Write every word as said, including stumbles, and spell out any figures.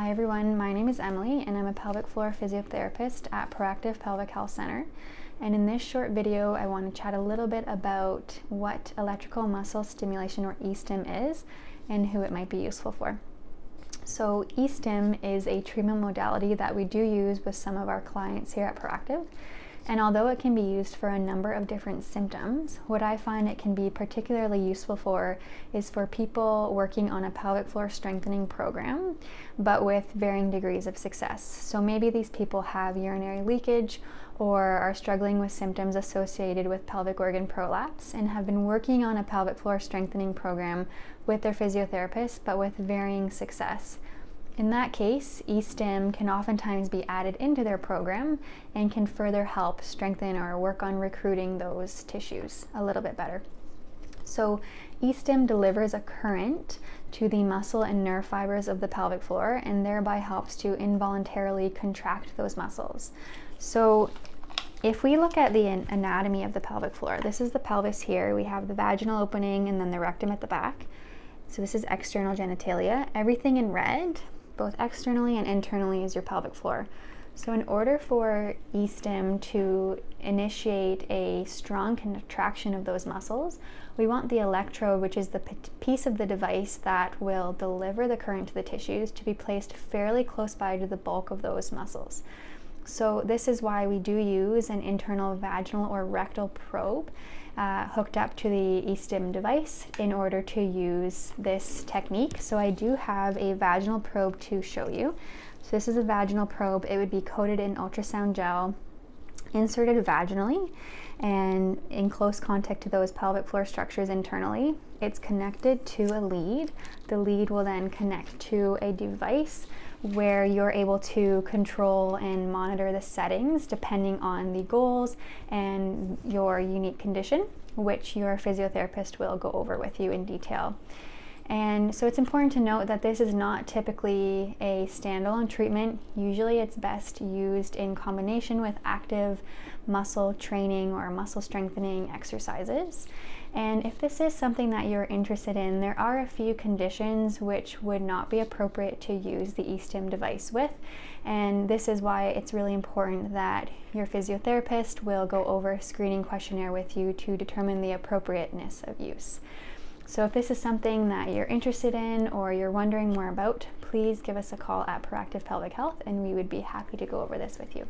Hi everyone, my name is Emily and I'm a pelvic floor physiotherapist at Proactive Pelvic Health Center. And in this short video, I want to chat a little bit about what electrical muscle stimulation or E-stim is and who it might be useful for. So E-stim is a treatment modality that we do use with some of our clients here at Proactive. And although it can be used for a number of different symptoms, what I find it can be particularly useful for is for people working on a pelvic floor strengthening program, but with varying degrees of success. So maybe these people have urinary leakage or are struggling with symptoms associated with pelvic organ prolapse and have been working on a pelvic floor strengthening program with their physiotherapist, but with varying success. In that case, E-stim can oftentimes be added into their program and can further help strengthen or work on recruiting those tissues a little bit better. So E-stim delivers a current to the muscle and nerve fibers of the pelvic floor and thereby helps to involuntarily contract those muscles. So if we look at the anatomy of the pelvic floor, this is the pelvis here. We have the vaginal opening and then the rectum at the back. So this is external genitalia. Everything in red, both externally and internally, is your pelvic floor. So in order for E-stim to initiate a strong contraction of those muscles, we want the electrode, which is the piece of the device that will deliver the current to the tissues, to be placed fairly close by to the bulk of those muscles. So this is why we do use an internal vaginal or rectal probe uh, hooked up to the E-stim device in order to use this technique. So I do have a vaginal probe to show you. So this is a vaginal probe. It would be coated in ultrasound gel, inserted vaginally and in close contact to those pelvic floor structures internally. It's connected to a lead. The lead will then connect to a device where you're able to control and monitor the settings depending on the goals and your unique condition, which your physiotherapist will go over with you in detail. And so it's important to note that this is not typically a standalone treatment. Usually it's best used in combination with active muscle training or muscle strengthening exercises. And if this is something that you're interested in, there are a few conditions which would not be appropriate to use the E-stim device with. And this is why it's really important that your physiotherapist will go over a screening questionnaire with you to determine the appropriateness of use. So if this is something that you're interested in or you're wondering more about, please give us a call at Proactive Pelvic Health and we would be happy to go over this with you.